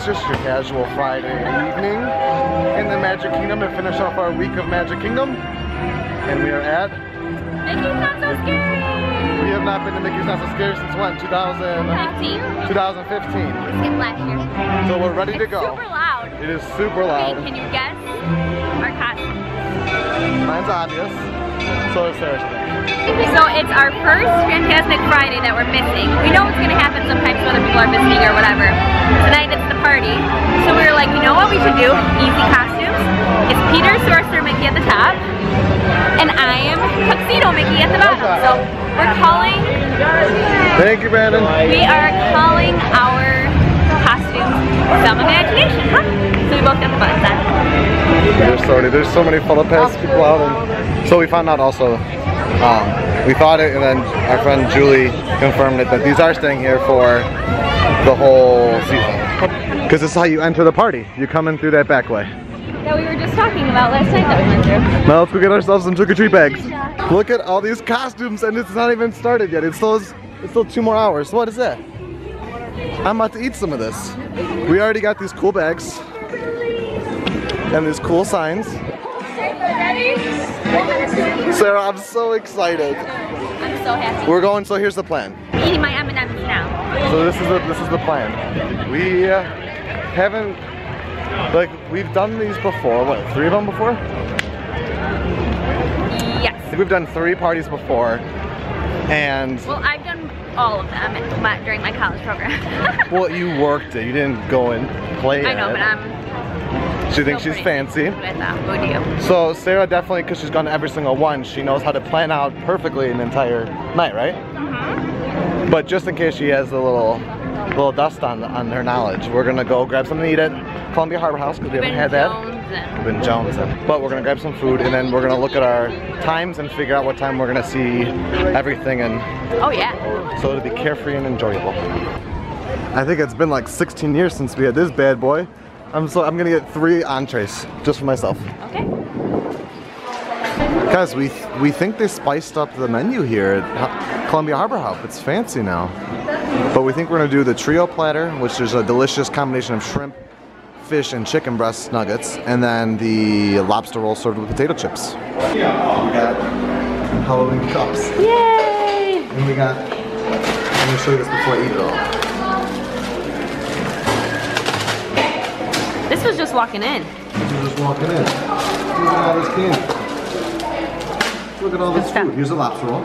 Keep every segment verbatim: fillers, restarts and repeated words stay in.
It's just your casual Friday evening in the Magic Kingdom to finish off our week of Magic Kingdom. And we are at Mickey's Not So Scary! We have not been to Mickey's Not So Scary since what? two thousand fifteen? twenty fifteen. Last year. So we're ready it's to go. It's super loud. It is super loud. Wait, can you guess our costume? Mine's obvious. So is Sarah's today. So it's our first Fantastic Friday that we're missing. We know what's going to happen sometimes when other people are missing or whatever. Tonight it's the party. So we were like, you know what we should do? Easy costumes. It's Peter, Sorcerer Mickey at the top. And I am Tuxedo Mickey at the bottom. So we're calling... Thank you, Brandon. We are calling our costumes some imagination, huh? So we both got the buttons on. There's so many, there's so many full pass people out. And so we found out also, um, we thought it, and then our friend Julie confirmed it, that these are staying here for the whole season. Because this is how you enter the party. You come in through that back way. That we were just talking about last night that we went through. Now let's go get ourselves some trick-or-treat bags. Look at all these costumes, and it's not even started yet. It's still, it's still two more hours. What is that? I'm about to eat some of this. We already got these cool bags. And these cool signs. Sarah, I'm so excited. I'm so happy. We're going, so here's the plan. I'm eating my M and M's now. So this is, the, this is the plan. We uh, haven't... Like, we've done these before, what, three of them before? Yes. I think we've done three parties before, and... Well, I've done all of them during my college program. Well, you worked it, you didn't go and play it. I know, but I'm... She thinks she's fancy. That's what I thought, Boo to You. So, Sarah definitely, because she's gone to every single one, she knows how to plan out perfectly an entire night, right? Mm-hmm. But just in case she has a little... little dust on on their knowledge. We're gonna go grab something to eat at Columbia Harbor House because we haven't had that. We've been jonesing. But we're gonna grab some food and then we're gonna look at our times and figure out what time we're gonna see everything, and oh yeah, so it'll be carefree and enjoyable. I think it's been like sixteen years since we had this bad boy. I'm so I'm gonna get three entrees just for myself. Okay. Guys, we we think they spiced up the menu here at Columbia Harbor House. It's fancy now. But we think we're gonna do the trio platter, which is a delicious combination of shrimp, fish, and chicken breast nuggets, and then the lobster roll served with potato chips. We got Halloween cups. Yay! And we got, I'm gonna show you this before I eat it all. This was just walking in. This was just walking in. Look at all this candy. Look at all this food. Here's a lobster roll.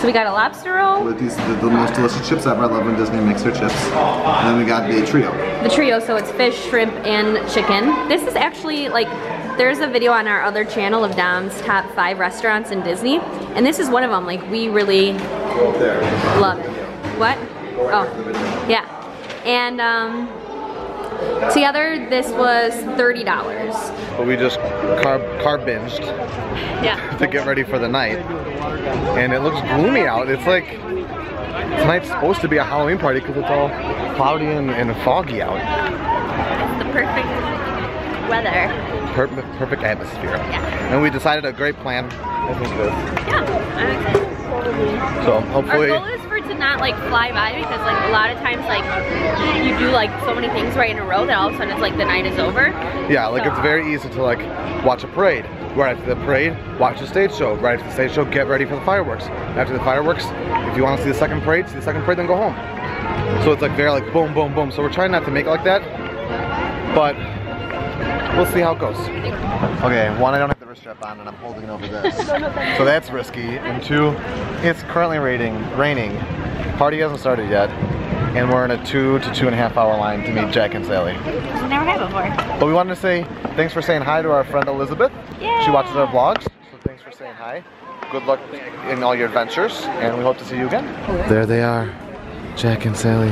So we got a lobster roll. With these, the, the most delicious chips ever. I love when Disney makes their chips. And then we got the trio. The trio, so it's fish, shrimp, and chicken. This is actually, like, there's a video on our other channel of Dom's top five restaurants in Disney. And this is one of them. Like, we really Go up there. love it. What? Oh, yeah. And, um, together, this was thirty dollars. But we just carb, carb binged yeah. to get ready for the night. And it looks gloomy out. It's like, tonight's supposed to be a Halloween party because it's all cloudy and, and foggy out. It's the perfect weather. Per perfect atmosphere. Yeah. And we decided a great plan. I think it is. Yeah. So hopefully. Our goal is for it to not like fly by, because like a lot of times like you do like so many things right in a row that all of a sudden it's like the night is over. Yeah. Like so. It's very easy to like watch a parade. Right after the parade, watch the stage show. Right after the stage show, get ready for the fireworks. After the fireworks, if you want to see the second parade, see the second parade, then go home. So it's like very like boom, boom, boom. So we're trying not to make it like that, but we'll see how it goes. Okay, one, I don't have the wrist strap on and I'm holding it over this. So that's risky. And two, it's currently raining. Raining. Party hasn't started yet. And we're in a two to two and a half hour line to meet Jack and Sally. I've never had before. But we wanted to say thanks for saying hi to our friend Elizabeth. Yeah. She watches our vlogs, so thanks for saying hi. Good luck in all your adventures, and we hope to see you again. There they are, Jack and Sally.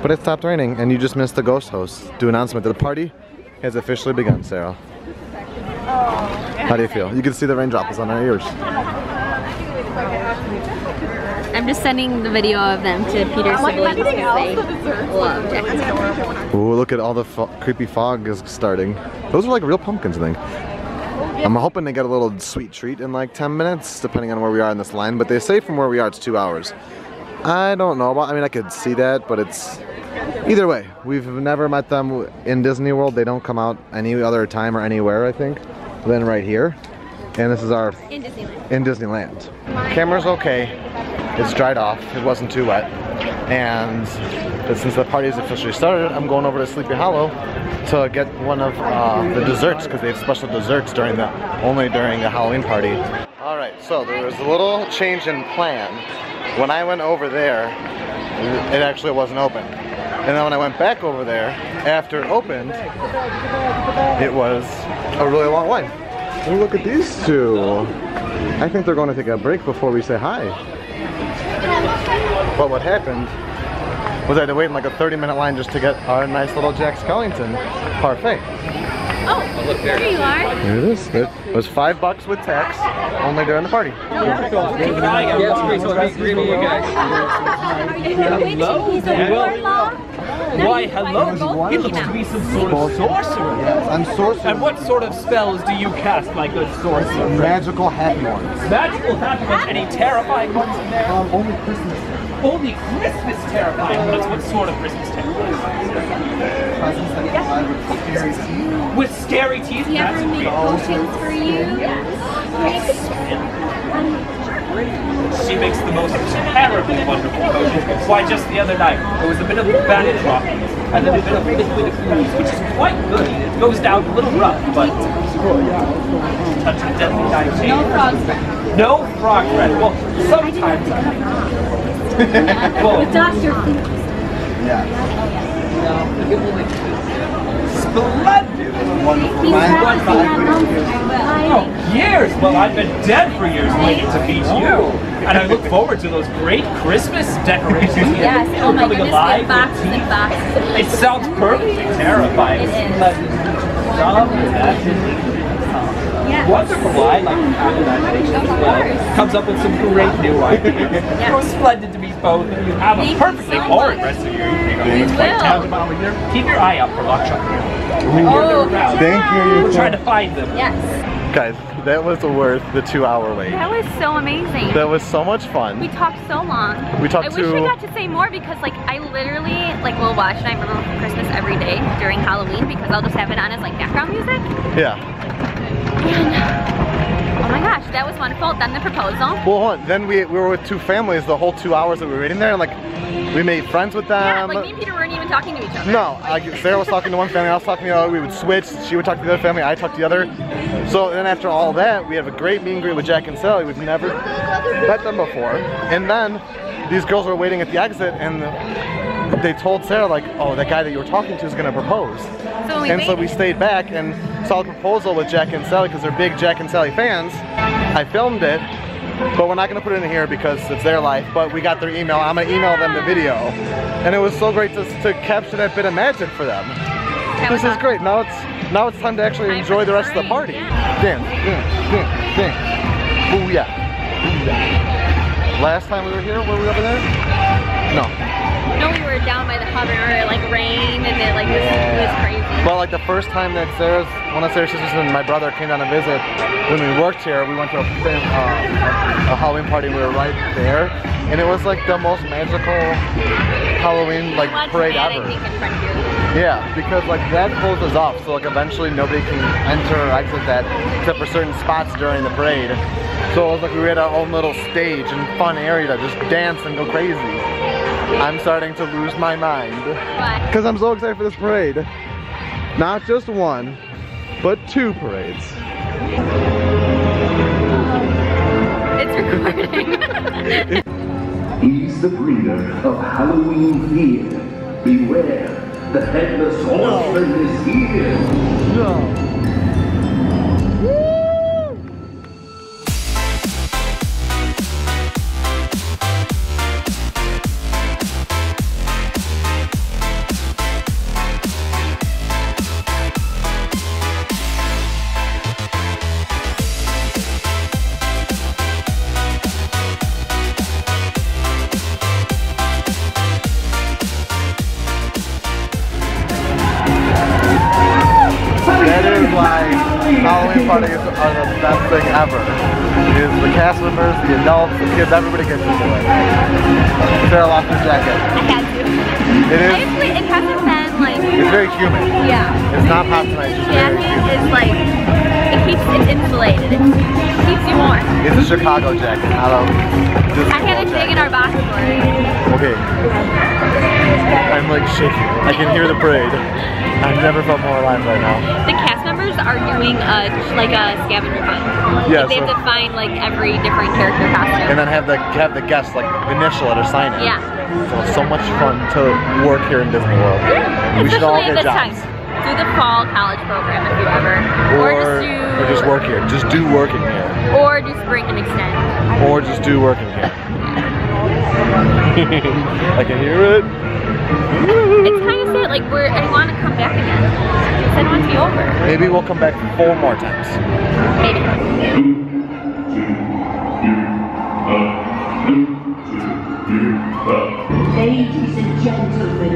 But it stopped raining, and you just missed the ghost host. Do announcement that the party has officially begun, Sarah. How do you feel? You can see the raindrops on our ears. I'm just sending the video of them to Peter so they love Jack and Sally. Ooh, look at all the fo creepy fog is starting. Those are like real pumpkins, I think. I'm hoping to get a little sweet treat in like ten minutes, depending on where we are in this line, but they say from where we are it's two hours. I don't know about, I mean I could see that, but it's Either way, we've never met them in Disney World. They don't come out any other time or anywhere, I think, than right here. And this is our... In Disneyland. In Disneyland. Camera's okay. It's dried off. It wasn't too wet. And since the party's officially started, I'm going over to Sleepy Hollow to get one of uh, the desserts, because they have special desserts during the only during the Halloween party. All right, so there was a little change in plan. When I went over there, it actually wasn't open. And then when I went back over there, after it opened, it was a really long line. And look at these two. I think they're going to take a break before we say hi. But what happened was I had to wait in like a thirty minute line just to get our nice little Jack Skellington parfait. Oh, look there. Here you are. There it is. It was five bucks with tax, only during the party. Yeah, it's great to meet you guys. Are you going to he's a warlock? No, why, hello? He looks to be some sort of sorcerer. Yes, I'm sorcerer. And what sort of spells do you cast, my good sorcerer? Magical hat ones. Magical hat ones? Any terrifying ones in there? Um, only Christmas. Only Christmas terrifying ones? What sort of Christmas terrifying ones? With scary teeth? He ever made potions for you? Yes. She makes the most terribly wonderful potions. Why, just the other night, there was a bit of battered rock and then a bit of liquid ooze, which is quite good. It goes down a little rough, but touch of deadly dive. No frog breath. No frog breath. Well, sometimes I think. Well, the doctor thinks. Yeah. Splendid. Wonderful. Five, years! Well, I've been dead for years waiting to meet you. And I look forward to those great Christmas decorations. Yes, oh my goodness, alive boxes and boxes. It sounds perfectly terrifying. It is. But yes. Wonderful. I like to have imagination as well. Comes up with some great new ideas. Yes. So splendid to be both of you. Have a perfectly boring rest of your evening. You will. Keep your eye out for Lockjaw. Oh, thank you. We're trying to find them. Yes. Guys, that was worth the two hour wait. That was so amazing. That was so much fun. We talked so long. We talked I to... wish I got to say more because like I literally like will watch Nightmare Before Christmas every day during Halloween because I'll just have it on as like background music. Yeah. And, oh my gosh, that was wonderful. Then the proposal. Well, hold on. Then we, we were with two families the whole two hours that we were waiting there and like we made friends with them. Yeah, like me and Peter weren't even talking to each other. No, like Sarah was talking to one family, I was talking to the other, we would switch, she would talk to the other family, I talked to the other. So then after all that, we have a great meet and greet with Jack and Sally, we've never met them before. And then these girls were waiting at the exit and they told Sarah like, oh, that guy that you were talking to is gonna propose. So we and waited. So we stayed back and saw the proposal with Jack and Sally because they're big Jack and Sally fans. I filmed it. But we're not gonna put it in here because it's their life, but we got their email. I'm gonna email them the video. And it was so great to, to capture that bit of magic for them. That this is awesome. Great. Now it's now it's time to actually time enjoy the, the rest of the party. Yeah. Dance, dance, dance, dance. Booyah. Booyah. Last time we were here, were we over there? No. No, we were down by the hover, it like rained and it like was, yeah. It was crazy. But like the first time that Sarah's, one of Sarah's sisters and my brother came down to visit, when we worked here, we went to a, uh, a Halloween party. We were right there, and it was like the most magical Halloween like parade ever. Yeah, because like that closes off, so like eventually nobody can enter or exit that except for certain spots during the parade. So it was like we had our own little stage and fun area to just dance and go crazy. I'm starting to lose my mind because I'm so excited for this parade. Not just one, but two parades. It's recording. He's the breeder of Halloween fear. Beware, the headless horseman no. is here. No. why Halloween parties are the best thing ever. Is the cast members, the adults, the kids, everybody gets into it. Sarah lost her jacket. I had to. It is. Honestly, it hasn't been like. It's very human. Yeah. It's not hot tonight. It's very human. Is like it keeps it insulated. It keeps you warm. It's a Chicago jacket, not a. I got a thing in our box for it. Okay. I'm like shaking. I can hear the parade. I've never felt more alive right now. The cast members are doing a, like a scavenger hunt. Yeah, like they so have to find like every different character costume. And then have the have the guests like initial it or sign it. Yeah. So it's so much fun to work here in Disney World. Yeah. We especially should all get jobs. Time. Do the fall college program if you ever. Or, or just do. Or just work here. Just do working here. Or do spring and extend. Or just do working here. I can hear it. It's kind of sad, like we're, I want to come back again. I don't want to be over. Maybe we'll come back four more times. Maybe. Ladies and gentlemen,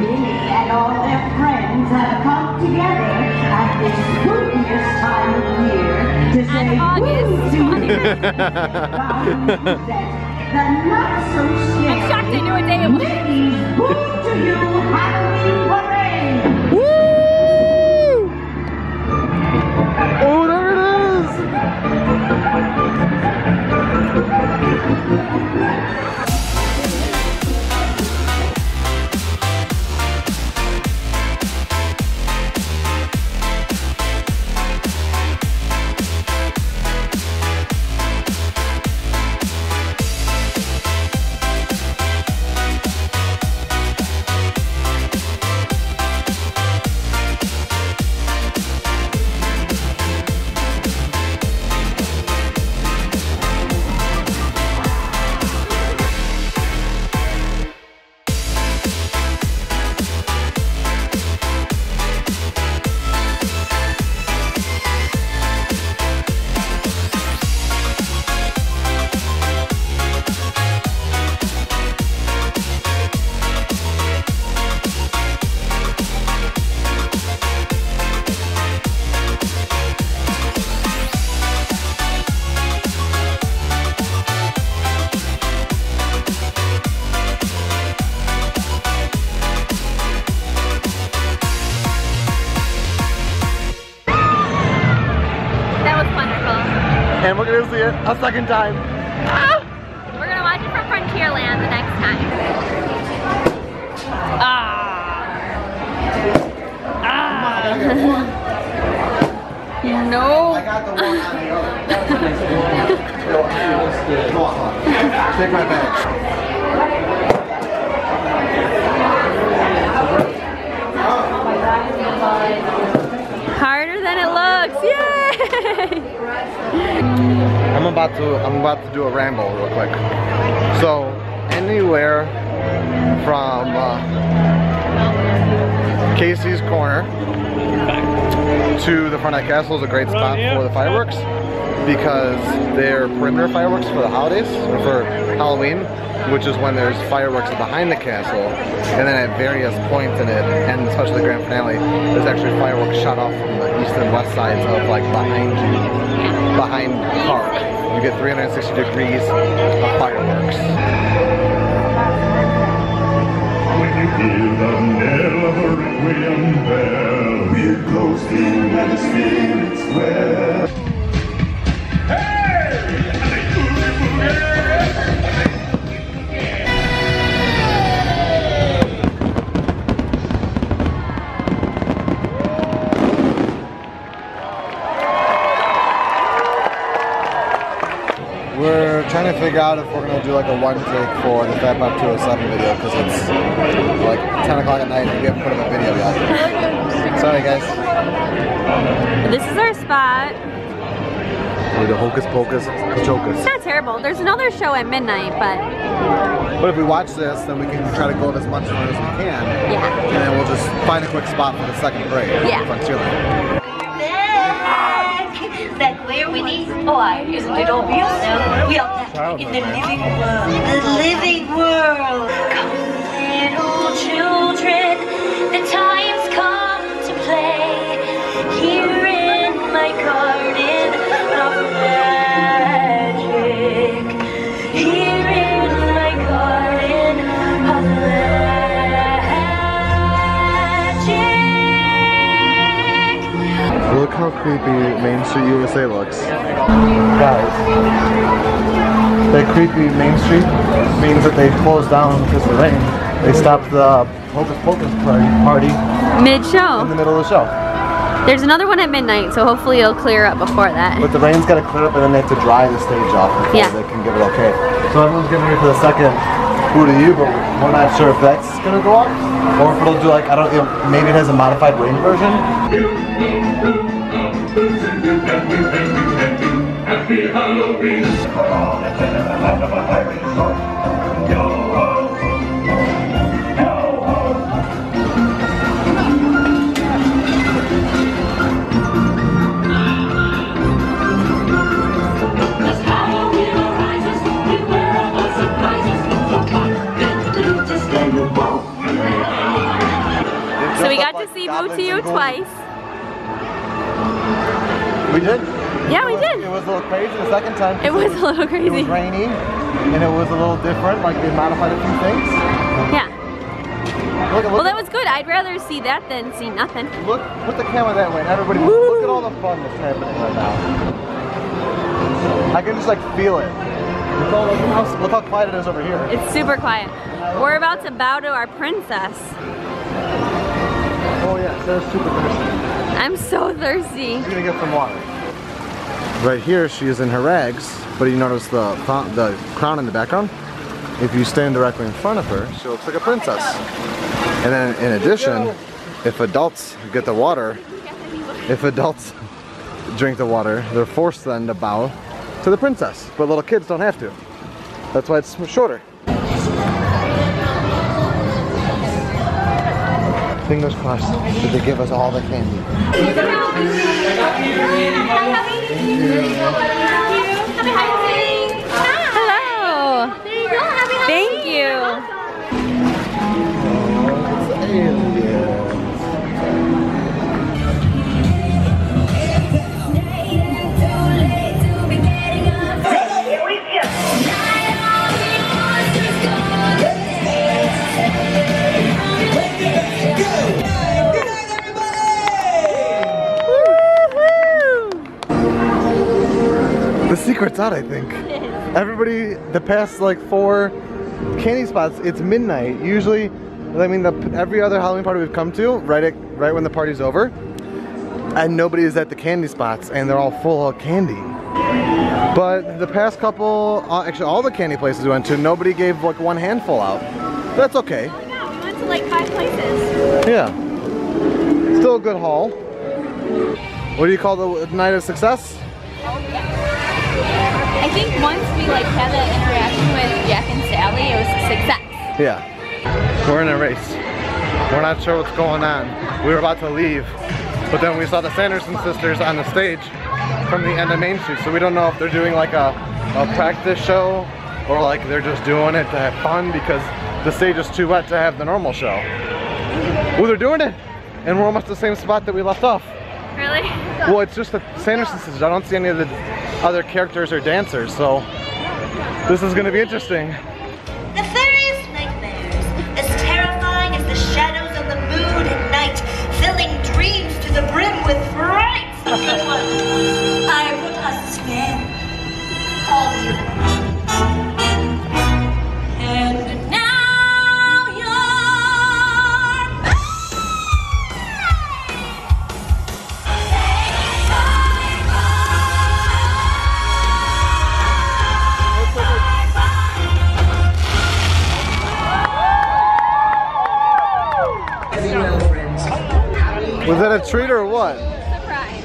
Minnie and all their friends have come together at this spookiest time of year to say August twentieth. That The not so scary. I'm shocked I knew a day it was. Mickey's Boo to You Halloween Parade. Woo! Oh, there it a second time. Ah! We're gonna watch it from Frontierland the next time. Ah! Ah! No. I got the one on the other. That's a nice one. Go on. Take my bag. Harder than it looks. Yay! I'm about to I'm about to do a ramble real quick. So anywhere from uh, Casey's Corner to the Front Night Castle is a great spot for the fireworks because they're perimeter fireworks for the holidays or for Halloween, which is when there's fireworks behind the castle, and then at various points in it, and especially the grand finale, there's actually fireworks shot off from the east and west sides of like behind you. Behind the park, you get three hundred sixty degrees of fireworks. When you hear the knell of a requiem bell, we're close in where the spirits dwell. Hey! We're trying to figure out if we're going to do like a one take for the Fat Bob two oh seven video because it's like ten o'clock at night and we haven't put up a video yet. Sorry guys. This is our spot. We're the Hocus Pocus Pocus. It's not terrible. There's another show at midnight, but... But if we watch this, then we can try to go as much fun as we can. Yeah. And then we'll just find a quick spot for the second break. Yeah. Frontierland. That where we need boy is a little real so we are back in the living world. The living world. Come little children, the time's come. how creepy Main Street U S A looks. Guys, that creepy Main Street means that they closed down because of the rain. They stopped the Hocus Pocus party mid-show. In the middle of the show. There's another one at midnight, so hopefully it'll clear up before that. But the rain's got to clear up and then they have to dry the stage off before yeah. they can give it okay. So everyone's getting ready for the second Boo to You, but we're not sure if that's going to go up, or if it'll do like, I don't you know, maybe it has a modified rain version. Happy Halloween. So we got to see Boo to You twice. We did? Yeah, we did. It was a little crazy the second time. It was a little crazy. It was rainy, and it was a little different, like they modified a few things. Yeah. Look, look, well, that was good. I'd rather see that than see nothing. Look, put the camera that way, and everybody, Woo. Look at all the fun that's happening right now. I can just like feel it. Look how, look, look how quiet it is over here. It's super quiet. We're about to bow to our princess. Oh yeah, Sarah's super thirsty. I'm so thirsty. She's gonna get some water. Right here, she is in her rags, but you notice the the crown in the background? If you stand directly in front of her, she looks like a princess. And then in addition, if adults get the water, if adults drink the water, they're forced then to bow to the princess, but little kids don't have to. That's why it's shorter. Fingers crossed that they give us all the candy. Hello. Thank you. The secret's out, I think. Everybody, the past like four candy spots, it's midnight. Usually, I mean, the, every other Halloween party we've come to, right at, right when the party's over, and nobody is at the candy spots, and they're all full of candy. But the past couple, uh, actually all the candy places we went to, nobody gave like one handful out. That's okay. Oh no, we went to like five places. Yeah. Still a good haul. What do you call the night of success? Oh yeah. I think once we like had that interaction with Jack and Sally, it was a success. Yeah. We're in a race. We're not sure what's going on. We were about to leave, but then we saw the Sanderson sisters on the stage from the end of Main Street, so we don't know if they're doing like a, a practice show or like they're just doing it to have fun because the stage is too wet to have the normal show. Well, they're doing it, and we're almost the same spot that we left off. Really? Well, it's just the Sanderson sisters. I don't see any of the other characters or dancers, so this is going to be interesting. The various nightmares, as terrifying as the shadows of the moon at night, filling dreams to the brim with fright. I would understand all you. And now you're Was that a treat or what? Surprise.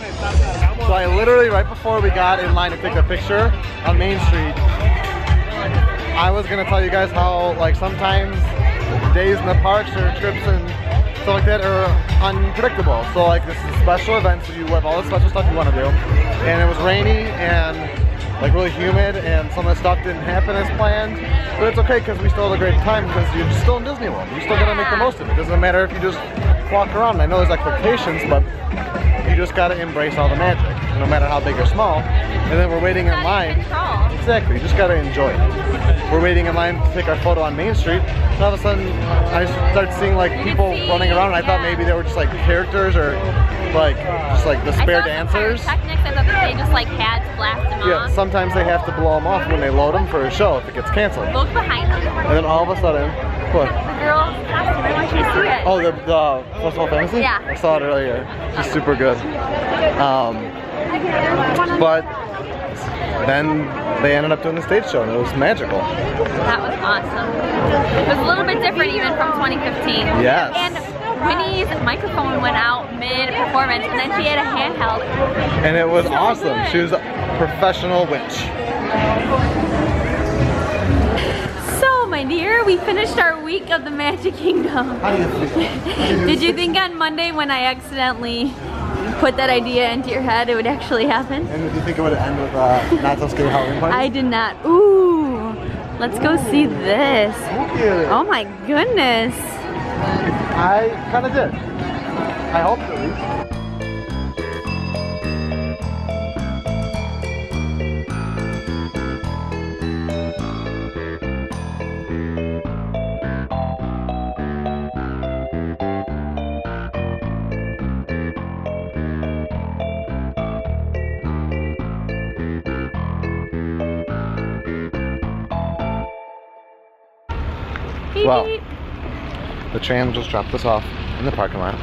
So I literally, right before we got in line to take a picture on Main Street, I was going to tell you guys how, like, sometimes days in the parks or trips and stuff like that are unpredictable. So, like, this is a special event, so you have all the special stuff you want to do. And it was rainy and, like, really humid, and some of the stuff didn't happen as planned. But it's okay, because we still had a great time, because you're still in Disney World. You're still going to make the most of it. It doesn't matter if you just walk around. I know there's expectations, but you just gotta embrace all the magic. no matter how big or small. And then we're waiting in line. Exactly, you just gotta enjoy it. We're waiting in line to take our photo on Main Street, and all of a sudden I start seeing like people running around, and I thought maybe they were just like characters or like just like the spare dancers. I thought that they just like had to blast them off. Yeah, sometimes they have to blow them off when they load them for a show if it gets canceled. Look behind them. And then all of a sudden, what? The girl, I want you to see it. Oh, the the What's All Fantasy? Yeah. I saw it earlier. It's super good. Um, but then they ended up doing the stage show, and it was magical. That was awesome. It was a little bit different even from twenty fifteen. Yes. And Winnie's microphone went out mid-performance, and then she had a handheld. And it was so awesome. Good. She was a professional witch. So, my dear, we finished our week of the Magic Kingdom. How do you feel? Did you think on Monday when I accidentally put that idea into your head, it would actually happen? And did you think it would end with uh, Not So Scary Halloween Party? I did not. Ooh, let's go Ooh. see this. Thank you. Oh my goodness. I kind of did. I hope at least. Well, the tram just dropped us off in the parking lot.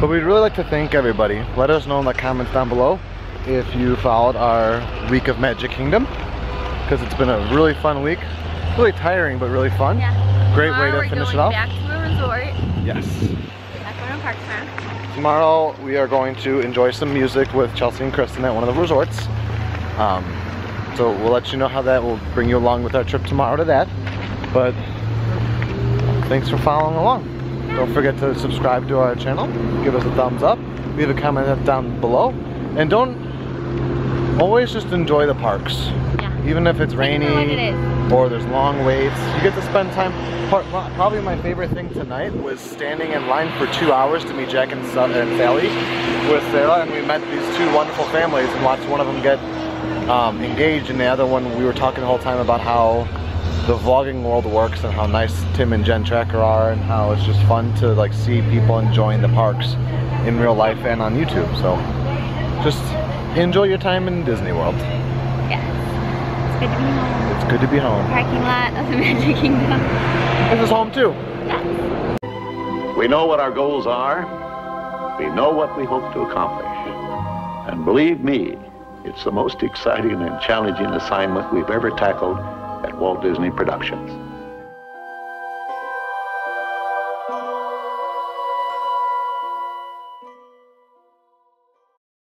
But we'd really like to thank everybody. Let us know in the comments down below if you followed our week of Magic Kingdom, because it's been a really fun week. Really tiring, but really fun. Yeah. Great Tomorrow way to finish it off. Back to the resort. Yes. Back on park path. Tomorrow we are going to enjoy some music with Chelsea and Kristen at one of the resorts. Um, so we'll let you know how that will bring you along with our trip tomorrow to that. But thanks for following along. Don't forget to subscribe to our channel, give us a thumbs up, leave a comment down below, and don't always just enjoy the parks. Yeah. Even if it's rainy it is. or there's long waits, you get to spend time. Probably my favorite thing tonight was standing in line for two hours to meet Jack and Sally with Sarah, and we met these two wonderful families and watched one of them get um, engaged, and the other one, we were talking the whole time about how the vlogging world works and how nice Tim and Jen Tracker are, and how it's just fun to like see people enjoying the parks in real life and on YouTube. So just enjoy your time in Disney World. Yeah, it's good to be home. It's good to be home. The parking lot of the Magic Kingdom. This is home too. Yes. We know what our goals are. We know what we hope to accomplish. And believe me, it's the most exciting and challenging assignment we've ever tackled at Walt Disney Productions.